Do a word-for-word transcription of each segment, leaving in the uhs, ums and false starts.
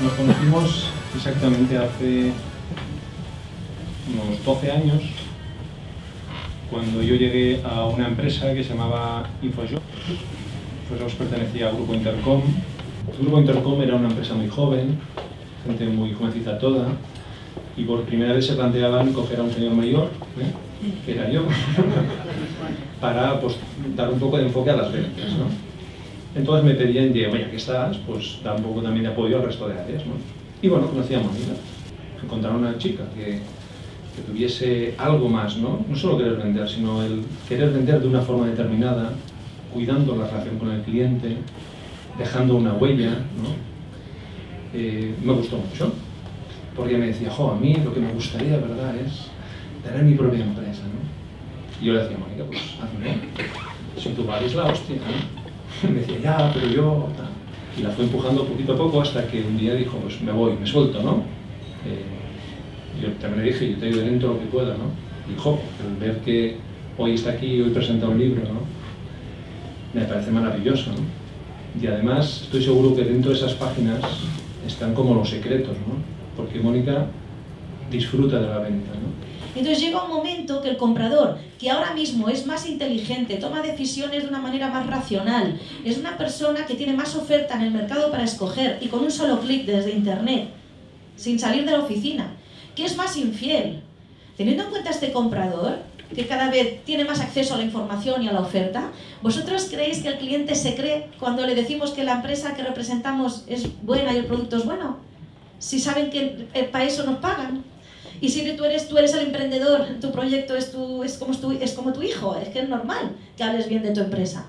Nos conocimos exactamente hace unos doce años, cuando yo llegué a una empresa que se llamaba Infojobs. Infojobs pertenecía a Grupo Intercom. El Grupo Intercom era una empresa muy joven, gente muy jovencita toda, y por primera vez se planteaban coger a un señor mayor, ¿eh? que era yo, para pues, dar un poco de enfoque a las ventas, ¿no? Entonces me pedían de, oye, aquí estás, pues da un poco también de apoyo al resto de áreas, ¿no? Y bueno, conocíamos, mira, encontraron a una chica que, que tuviese algo más, ¿no? No solo querer vender, sino el querer vender de una forma determinada, cuidando la relación con el cliente, dejando una huella, ¿no? Eh, me gustó mucho, porque me decía, jo, a mí lo que me gustaría, ¿verdad?, es tener mi propia empresa, ¿no? Y yo le decía, Mónica, pues hazme, si tú vales la hostia, ¿no? Me decía, ya, pero yo... Y la fue empujando poquito a poco hasta que un día dijo, pues me voy, me suelto, ¿no? Eh, yo también le dije, yo te ayudo dentro lo que pueda, ¿no? Y jo, el ver que hoy está aquí, hoy presenta un libro, ¿no? Me parece maravilloso, ¿no? Y además estoy seguro que dentro de esas páginas están como los secretos, ¿no? Porque Mónica disfruta de la venta, ¿no? Entonces llega un momento que el comprador, que ahora mismo es más inteligente, toma decisiones de una manera más racional, es una persona que tiene más oferta en el mercado para escoger y con un solo clic desde internet, sin salir de la oficina, que es más infiel. Teniendo en cuenta este comprador, que cada vez tiene más acceso a la información y a la oferta, ¿vosotros creéis que el cliente se cree cuando le decimos que la empresa que representamos es buena y el producto es bueno? Si saben que para eso nos pagan. Y si tú eres, tú eres el emprendedor, tu proyecto es, tu, es, como tu, es como tu hijo, es que es normal que hables bien de tu empresa.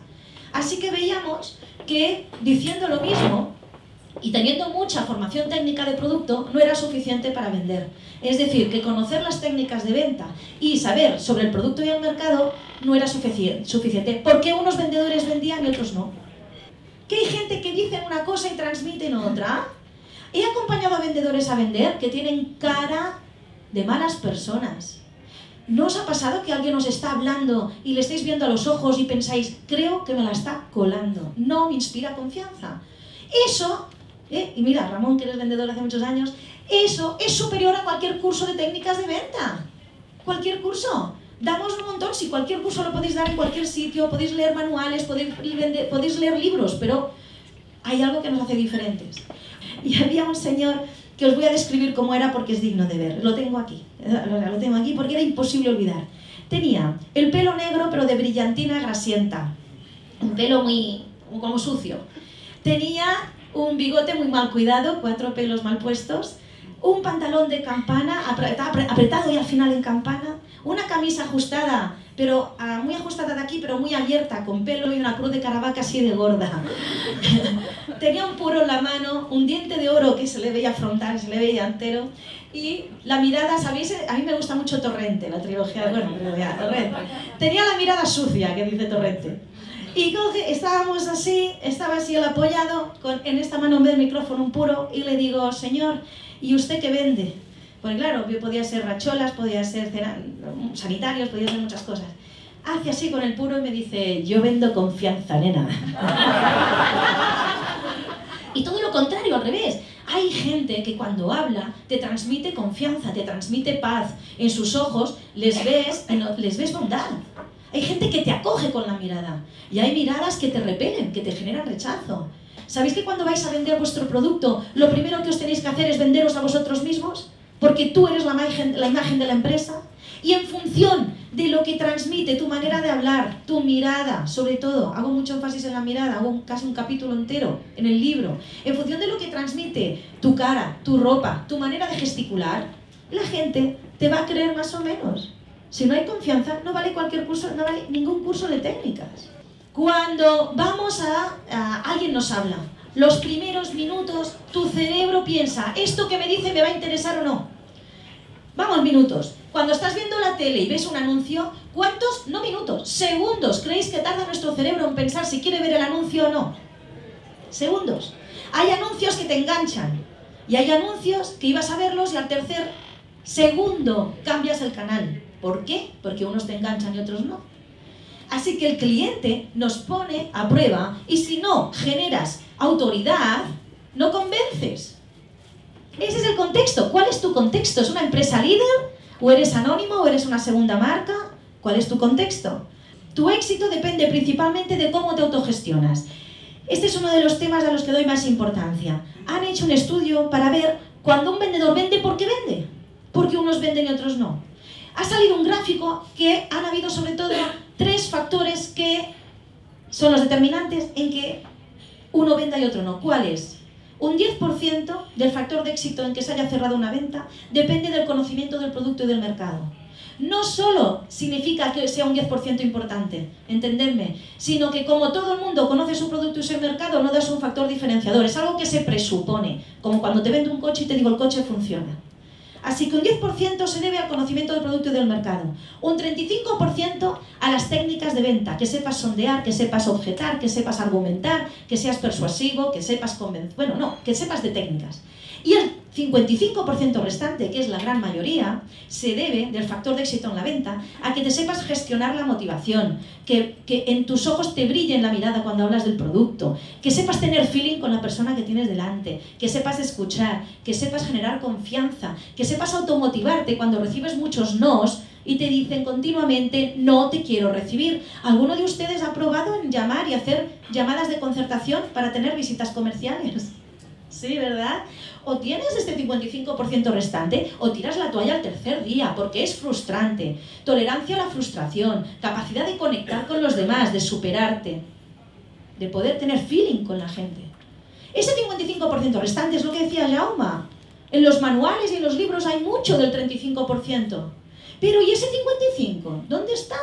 Así que veíamos que diciendo lo mismo y teniendo mucha formación técnica de producto no era suficiente para vender. Es decir, que conocer las técnicas de venta y saber sobre el producto y el mercado no era suficiente. ¿Por qué unos vendedores vendían y otros no? ¿Que hay gente que dice una cosa y transmiten otra? He acompañado a vendedores a vender que tienen cara de malas personas. ¿No os ha pasado que alguien os está hablando y le estáis viendo a los ojos y pensáis, creo que me la está colando, no me inspira confianza? Eso, eh, y mira, Ramón, que eres vendedor hace muchos años, eso es superior a cualquier curso de técnicas de venta. Cualquier curso. Damos un montón, si cualquier curso lo podéis dar en cualquier sitio, podéis leer manuales, podéis, vender, podéis leer libros, pero hay algo que nos hace diferentes. Y había un señor que os voy a describir cómo era porque es digno de ver. Lo tengo aquí, lo tengo aquí porque era imposible olvidar. Tenía el pelo negro pero de brillantina grasienta, un pelo muy como sucio. Tenía un bigote muy mal cuidado, cuatro pelos mal puestos, un pantalón de campana, apretado y al final en campana, una camisa ajustada, pero uh, muy ajustada de aquí, pero muy abierta, con pelo y una cruz de Caravaca así de gorda. Tenía un puro en la mano, un diente de oro que se le veía frontal, se le veía entero, y la mirada, ¿sabéis? A mí me gusta mucho Torrente, la trilogía, bueno, la trilogía, Torrente. Tenía la mirada sucia, que dice Torrente. Y coge, estábamos así, estaba así el apoyado, con, en esta mano en vez del micrófono un puro, y le digo, señor, ¿y usted qué vende? Porque claro, podía ser racholas, podía ser sanitarios, podía ser muchas cosas. Hace así con el puro y me dice, yo vendo confianza, nena. Y todo lo contrario, al revés. Hay gente que cuando habla te transmite confianza, te transmite paz. En sus ojos les ves, les ves bondad. Hay gente que te acoge con la mirada. Y hay miradas que te repelen, que te generan rechazo. ¿Sabéis que cuando vais a vender vuestro producto, lo primero que os tenéis que hacer es venderos a vosotros mismos? Porque tú eres la imagen, la imagen de la empresa. Y en función de lo que transmite tu manera de hablar, tu mirada, sobre todo, hago mucho énfasis en la mirada, hago un, casi un capítulo entero en el libro, en función de lo que transmite tu cara, tu ropa, tu manera de gesticular, la gente te va a creer más o menos. Si no hay confianza, no vale cualquier curso, no vale ningún curso de técnicas. Cuando vamos a, a alguien nos habla, los primeros minutos tu cerebro piensa, ¿esto que me dice me va a interesar o no? Vamos, minutos. Cuando estás viendo la tele y ves un anuncio, ¿cuántos? No minutos, segundos. ¿Creéis que tarda nuestro cerebro en pensar si quiere ver el anuncio o no? Segundos. Hay anuncios que te enganchan y hay anuncios que ibas a verlos y al tercer segundo cambias el canal. ¿Por qué? Porque unos te enganchan y otros no. Así que el cliente nos pone a prueba y si no generas autoridad, no convences. Ese es el contexto. ¿Cuál es tu contexto? ¿Es una empresa líder? ¿O eres anónimo? ¿O eres una segunda marca? ¿Cuál es tu contexto? Tu éxito depende principalmente de cómo te autogestionas. Este es uno de los temas a los que doy más importancia. Han hecho un estudio para ver cuando un vendedor vende, ¿por qué vende? Porque unos venden y otros no. Ha salido un gráfico que han habido sobre todo tres factores que son los determinantes en que uno venda y otro no. ¿Cuál es? Un diez por ciento del factor de éxito en que se haya cerrado una venta depende del conocimiento del producto y del mercado. No solo significa que sea un diez por ciento importante, entenderme, sino que como todo el mundo conoce su producto y su mercado, no das un factor diferenciador. Es algo que se presupone, como cuando te vendo un coche y te digo el coche funciona. Así que un diez por ciento se debe al conocimiento del producto y del mercado. Un treinta y cinco por ciento a las técnicas de venta, que sepas sondear, que sepas objetar, que sepas argumentar, que seas persuasivo, que sepas convencer, bueno, no, que sepas de técnicas. Y el cincuenta y cinco por ciento restante, que es la gran mayoría, se debe, del factor de éxito en la venta, a que te sepas gestionar la motivación, que, que en tus ojos te brille en la mirada cuando hablas del producto, que sepas tener feeling con la persona que tienes delante, que sepas escuchar, que sepas generar confianza, que sepas automotivarte cuando recibes muchos nos y te dicen continuamente, no te quiero recibir. ¿Alguno de ustedes ha probado en llamar y hacer llamadas de concertación para tener visitas comerciales? Sí, ¿verdad? O tienes este cincuenta y cinco por ciento restante o tiras la toalla al tercer día porque es frustrante. Tolerancia a la frustración, capacidad de conectar con los demás, de superarte, de poder tener feeling con la gente. Ese cincuenta y cinco por ciento restante es lo que decía Jaume. En los manuales y en los libros hay mucho del treinta y cinco por ciento. Pero ¿y ese cincuenta y cinco por ciento? ¿Dónde está?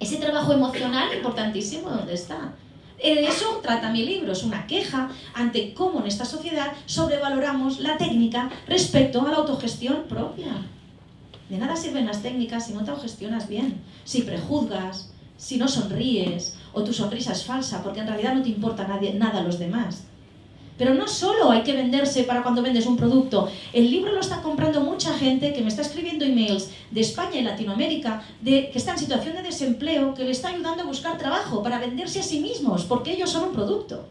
Ese trabajo emocional importantísimo, ¿dónde está? Eso trata mi libro, es una queja ante cómo en esta sociedad sobrevaloramos la técnica respecto a la autogestión propia. De nada sirven las técnicas si no te autogestionas bien, si prejuzgas, si no sonríes o tu sonrisa es falsa porque en realidad no te importa nadie, nada a los demás. Pero no solo hay que venderse para cuando vendes un producto. El libro lo está comprando mucha gente que me está escribiendo emails de España y Latinoamérica de, que está en situación de desempleo, que le está ayudando a buscar trabajo para venderse a sí mismos, porque ellos son un producto.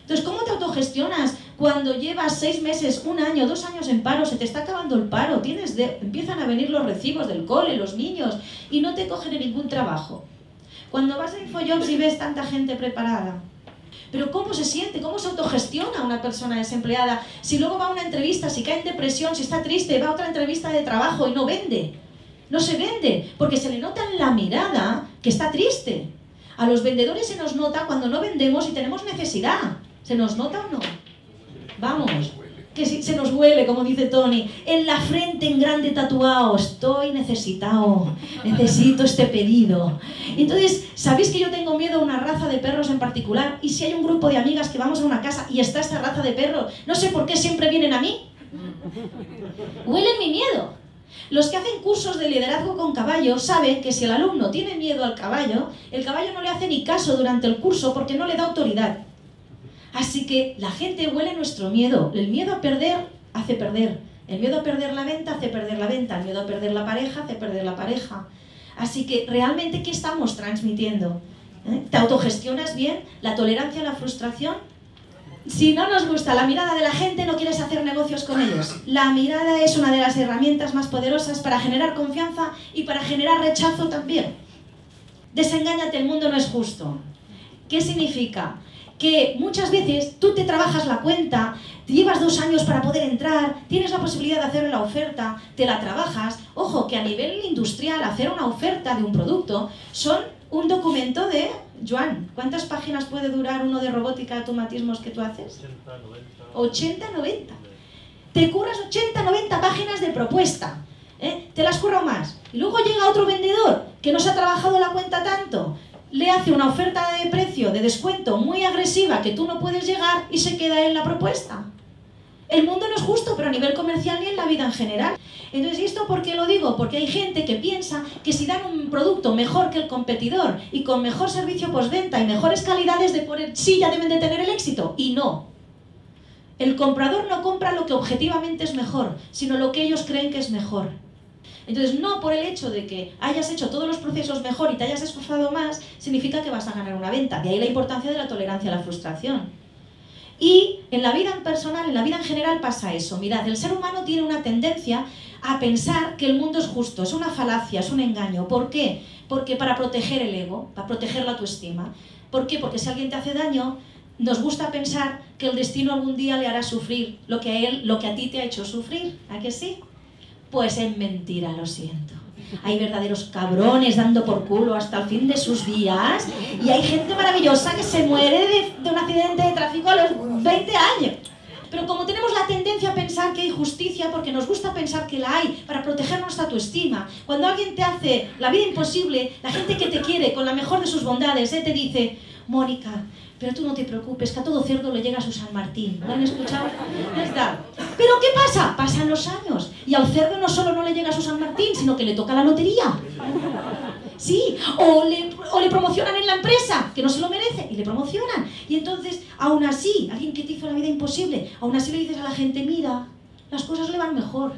Entonces, ¿cómo te autogestionas cuando llevas seis meses, un año, dos años en paro, se te está acabando el paro, tienes de, empiezan a venir los recibos del cole, los niños, y no te cogen en ningún trabajo? Cuando vas a Infojobs y ves tanta gente preparada. Pero ¿cómo se siente? ¿Cómo se autogestiona una persona desempleada? Si luego va a una entrevista, si cae en depresión, si está triste, va a otra entrevista de trabajo y no vende. No se vende, porque se le nota en la mirada que está triste. A los vendedores se nos nota cuando no vendemos y tenemos necesidad. ¿Se nos nota o no? Vamos, que se nos huele, como dice Tony. En la frente, en grande, tatuado. Estoy necesitado. Necesito este pedido. Entonces, ¿sabéis que yo tengo miedo a una raza de perros en particular? Y si hay un grupo de amigas que vamos a una casa y está esta raza de perros, no sé por qué siempre vienen a mí. Huelen mi miedo. Los que hacen cursos de liderazgo con caballo saben que si el alumno tiene miedo al caballo, el caballo no le hace ni caso durante el curso porque no le da autoridad. Así que la gente huele nuestro miedo. El miedo a perder hace perder. El miedo a perder la venta hace perder la venta. El miedo a perder la pareja hace perder la pareja. Así que realmente, ¿qué estamos transmitiendo? ¿Eh? ¿Te autogestionas bien? ¿La tolerancia a la frustración? Si no nos gusta la mirada de la gente, no quieres hacer negocios con ellos. La mirada es una de las herramientas más poderosas para generar confianza y para generar rechazo también. Desengáñate, el mundo no es justo. ¿Qué significa? que muchas veces tú te trabajas la cuenta, llevas dos años para poder entrar, tienes la posibilidad de hacer la oferta, te la trabajas. Ojo, que a nivel industrial hacer una oferta de un producto son un documento de... Joan, ¿cuántas páginas puede durar uno de robótica, automatismos que tú haces? ochenta, noventa. Te curas ochenta, noventa páginas de propuesta. ¿Eh? Te las curro más. Y luego llega otro vendedor que no se ha trabajado la cuenta tanto, le hace una oferta de precio, de descuento muy agresiva que tú no puedes llegar y se queda en la propuesta. El mundo no es justo, pero a nivel comercial y en la vida en general. Entonces, ¿y esto por qué lo digo? Porque hay gente que piensa que si dan un producto mejor que el competidor y con mejor servicio postventa y mejores calidades de poner, sí, ya deben de tener el éxito. Y no. El comprador no compra lo que objetivamente es mejor, sino lo que ellos creen que es mejor. Entonces, no por el hecho de que hayas hecho todos los procesos mejor y te hayas esforzado más, significa que vas a ganar una venta. De ahí la importancia de la tolerancia a la frustración. Y en la vida en personal, en la vida en general pasa eso. Mirad, el ser humano tiene una tendencia a pensar que el mundo es justo, es una falacia, es un engaño. ¿Por qué? Porque para proteger el ego, para proteger la autoestima. ¿Por qué? Porque si alguien te hace daño, nos gusta pensar que el destino algún día le hará sufrir lo que a él, lo que a ti te ha hecho sufrir. ¿A que sí? Pues es mentira, lo siento. Hay verdaderos cabrones dando por culo hasta el fin de sus días y hay gente maravillosa que se muere de, de un accidente de tráfico a los veinte años. Pero como tenemos la tendencia a pensar que hay justicia, porque nos gusta pensar que la hay para proteger nuestra autoestima, cuando alguien te hace la vida imposible, la gente que te quiere con la mejor de sus bondades, ¿eh? Te dice, Mónica, pero tú no te preocupes, que a todo cerdo le llega su San Martín. ¿Lo han escuchado? ¿Está? ¿Pero qué pasa? Pasan los años y al cerdo no solo no le llega su San Martín, sino que le toca la lotería. Sí, o le, o le promocionan en la empresa, que no se lo merece, y le promocionan. Y entonces, aún así, alguien que te hizo la vida imposible, aún así le dices a la gente, mira, las cosas le van mejor.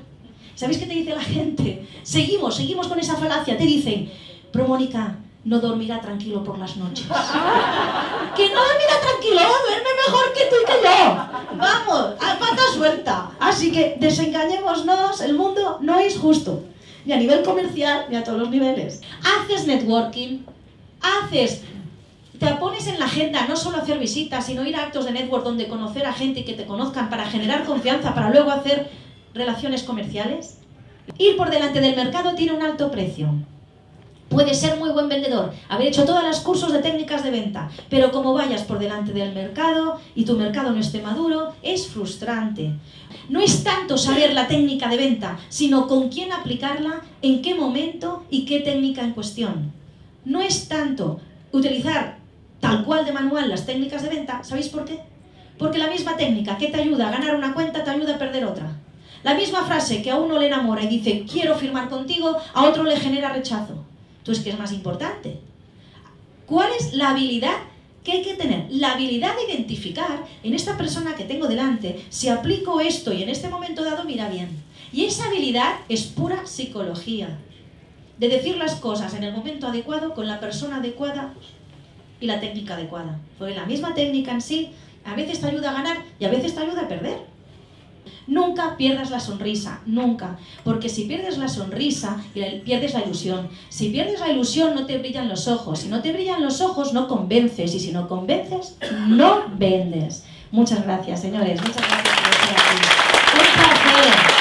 ¿Sabéis qué te dice la gente? Seguimos, seguimos con esa falacia. Te dicen, pero Mónica, no dormirá tranquilo por las noches. ¡Que no dormirá tranquilo! ¡Duerme mejor que tú y que yo! ¡Vamos! ¡A pata suelta! Así que desengañémonos, el mundo no es justo. Ni a nivel comercial, ni a todos los niveles. Haces networking, haces... Te pones en la agenda no solo hacer visitas, sino ir a actos de network donde conocer a gente y que te conozcan para generar confianza, para luego hacer relaciones comerciales. Ir por delante del mercado tiene un alto precio. Puedes ser muy buen vendedor, haber hecho todos los cursos de técnicas de venta, pero como vayas por delante del mercado y tu mercado no esté maduro, es frustrante. No es tanto saber la técnica de venta, sino con quién aplicarla, en qué momento y qué técnica en cuestión. No es tanto utilizar tal cual de manual las técnicas de venta, ¿sabéis por qué? Porque la misma técnica que te ayuda a ganar una cuenta te ayuda a perder otra. La misma frase que a uno le enamora y dice quiero firmar contigo, a otro le genera rechazo. Entonces, ¿qué es más importante? ¿Cuál es la habilidad que hay que tener? La habilidad de identificar en esta persona que tengo delante, si aplico esto y en este momento dado mira bien. Y esa habilidad es pura psicología, de decir las cosas en el momento adecuado, con la persona adecuada y la técnica adecuada. Porque la misma técnica en sí, a veces te ayuda a ganar y a veces te ayuda a perder. Nunca pierdas la sonrisa, nunca, porque si pierdes la sonrisa, pierdes la ilusión. Si pierdes la ilusión, no te brillan los ojos. Si no te brillan los ojos, no convences. Y si no convences, no vendes. Muchas gracias, señores. Muchas gracias por estar aquí. Un placer.